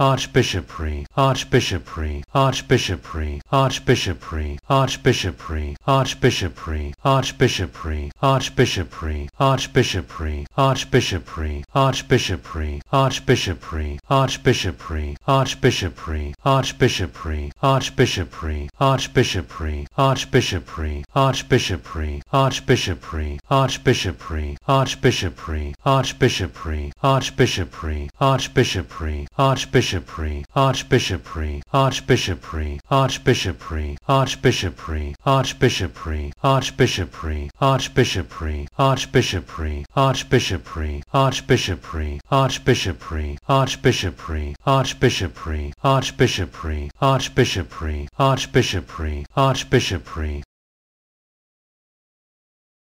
Archbishopry, archbishopry, archbishopry, archbishopry, archbishopry, archbishopry, archbishopry, archbishopry, archbishopry, archbishopry, archbishopry, archbishopry, archbishopry, archbishopry, archbishopry, archbishopry, archbishopry, archbishopry, archbishopry, archbishopry, archbishopry, archbishopry, archbishopry, archbishopry, archbishopry, archbishopry, archbishopry, archbishopry, archbishopry, archbishopry, archbishopry, archbishopry, archbishopry, archbishopry, archbishopry, archbishopry, archbishopry, archbishopry, archbishopry, archbishopry, archbishopry, archbishopry, archbishopry,